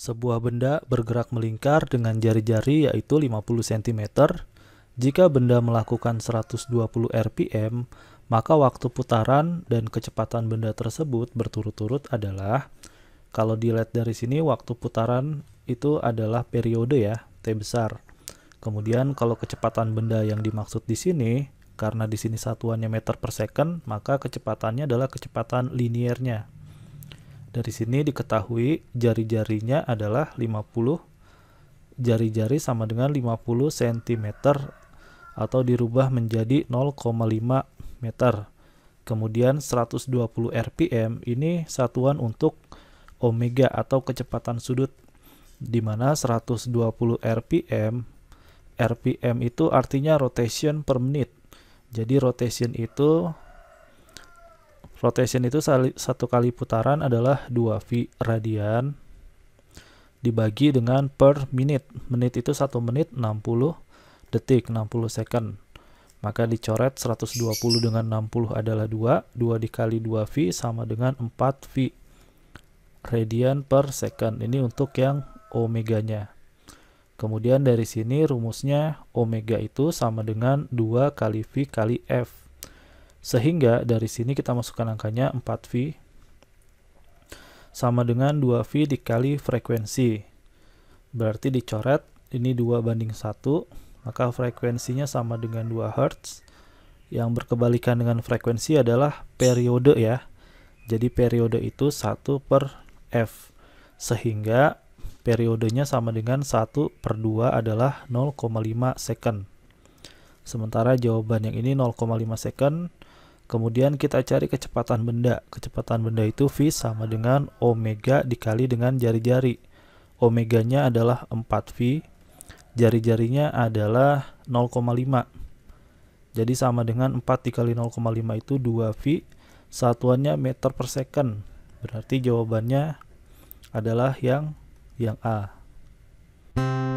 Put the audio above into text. Sebuah benda bergerak melingkar dengan jari-jari yaitu 50 cm. Jika benda melakukan 120 RPM, maka waktu putaran dan kecepatan benda tersebut berturut-turut adalah, kalau dilihat dari sini waktu putaran itu adalah periode ya, T besar. Kemudian kalau kecepatan benda yang dimaksud di sini, karena di sini satuannya meter per second, maka kecepatannya adalah kecepatan liniernya. Dari sini diketahui jari-jarinya adalah 50, jari-jari sama dengan 50 cm atau dirubah menjadi 0,5 meter. Kemudian 120 RPM ini satuan untuk omega atau kecepatan sudut, di mana 120 RPM itu artinya rotation per menit. Jadi rotation itu satu kali putaran adalah 2V radian dibagi dengan per menit. Menit itu 1 menit 60 detik, 60 second. Maka dicoret 120 dengan 60 adalah 2. 2 dikali 2V sama dengan 4V radian per second. Ini untuk yang omeganya. Kemudian dari sini rumusnya omega itu sama dengan 2 kali V kali F. Sehingga dari sini kita masukkan angkanya 4V sama dengan 2V dikali frekuensi. Berarti dicoret ini 2 banding 1, maka frekuensinya sama dengan 2 Hz. Yang berkebalikan dengan frekuensi adalah periode ya. Jadi periode itu 1 per F. Sehingga periodenya sama dengan 1 per 2 adalah 0,5 second. Sementara jawaban yang ini 0,5 second. Kemudian kita cari kecepatan benda. Kecepatan benda itu V sama dengan omega dikali dengan jari-jari. Omeganya adalah 4V. Jari-jarinya adalah 0,5. Jadi sama dengan 4 dikali 0,5 itu 2V. Satuannya meter per second. Berarti jawabannya adalah yang A.